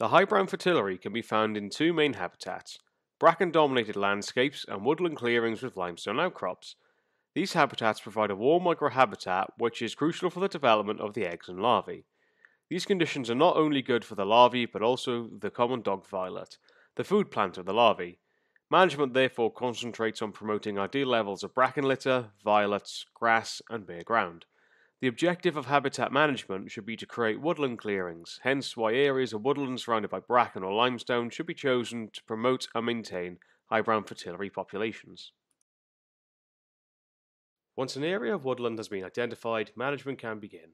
The High Brown Fritillary can be found in two main habitats: bracken-dominated landscapes and woodland clearings with limestone outcrops. These habitats provide a warm microhabitat which is crucial for the development of the eggs and larvae. These conditions are not only good for the larvae but also the common dog violet, the food plant of the larvae. Management therefore concentrates on promoting ideal levels of bracken litter, violets, grass and bare ground. The objective of habitat management should be to create woodland clearings, hence why areas of woodland surrounded by bracken or limestone should be chosen to promote and maintain high brown fritillary populations. Once an area of woodland has been identified, management can begin.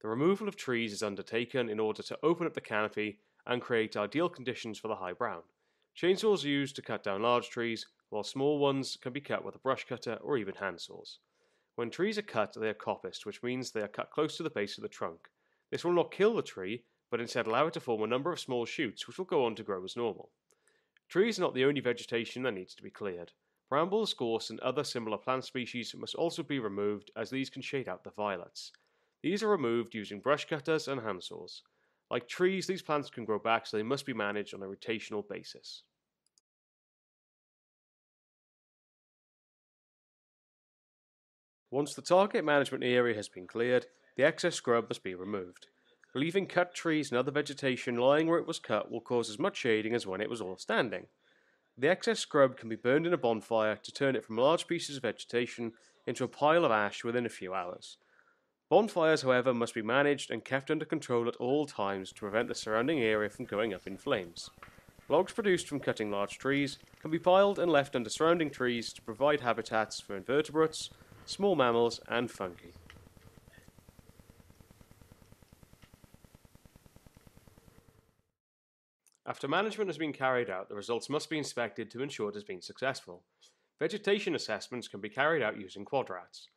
The removal of trees is undertaken in order to open up the canopy and create ideal conditions for the high brown. Chainsaws are used to cut down large trees, while small ones can be cut with a brush cutter or even hand saws. When trees are cut, they are coppiced, which means they are cut close to the base of the trunk. This will not kill the tree, but instead allow it to form a number of small shoots, which will go on to grow as normal. Trees are not the only vegetation that needs to be cleared. Brambles, gorse and other similar plant species must also be removed, as these can shade out the violets. These are removed using brush cutters and hand saws. Like trees, these plants can grow back, so they must be managed on a rotational basis. Once the target management area has been cleared, the excess scrub must be removed. Leaving cut trees and other vegetation lying where it was cut will cause as much shading as when it was all standing. The excess scrub can be burned in a bonfire to turn it from large pieces of vegetation into a pile of ash within a few hours. Bonfires, however, must be managed and kept under control at all times to prevent the surrounding area from going up in flames. Logs produced from cutting large trees can be piled and left under surrounding trees to provide habitats for invertebrates, small mammals and fungi. After management has been carried out, the results must be inspected to ensure it has been successful. Vegetation assessments can be carried out using quadrats.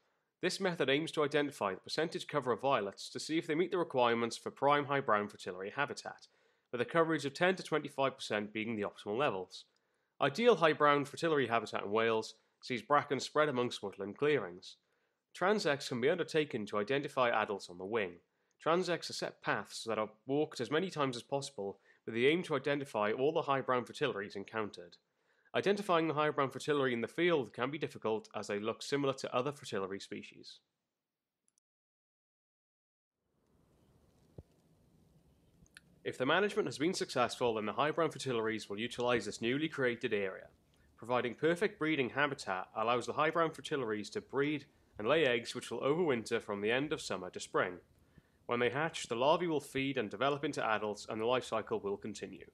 This method aims to identify the percentage cover of violets to see if they meet the requirements for prime high brown fritillary habitat, with a coverage of 10 to 25% being the optimal levels. Ideal high brown fritillary habitat in Wales sees bracken spread amongst woodland clearings. Transects can be undertaken to identify adults on the wing. Transects are set paths that are walked as many times as possible with the aim to identify all the high brown fritillaries encountered. Identifying the high brown fritillary in the field can be difficult as they look similar to other fritillary species. If the management has been successful, then the high brown fritillaries will utilise this newly created area. Providing perfect breeding habitat allows the high brown fritillaries to breed and lay eggs which will overwinter from the end of summer to spring. When they hatch, the larvae will feed and develop into adults and the life cycle will continue.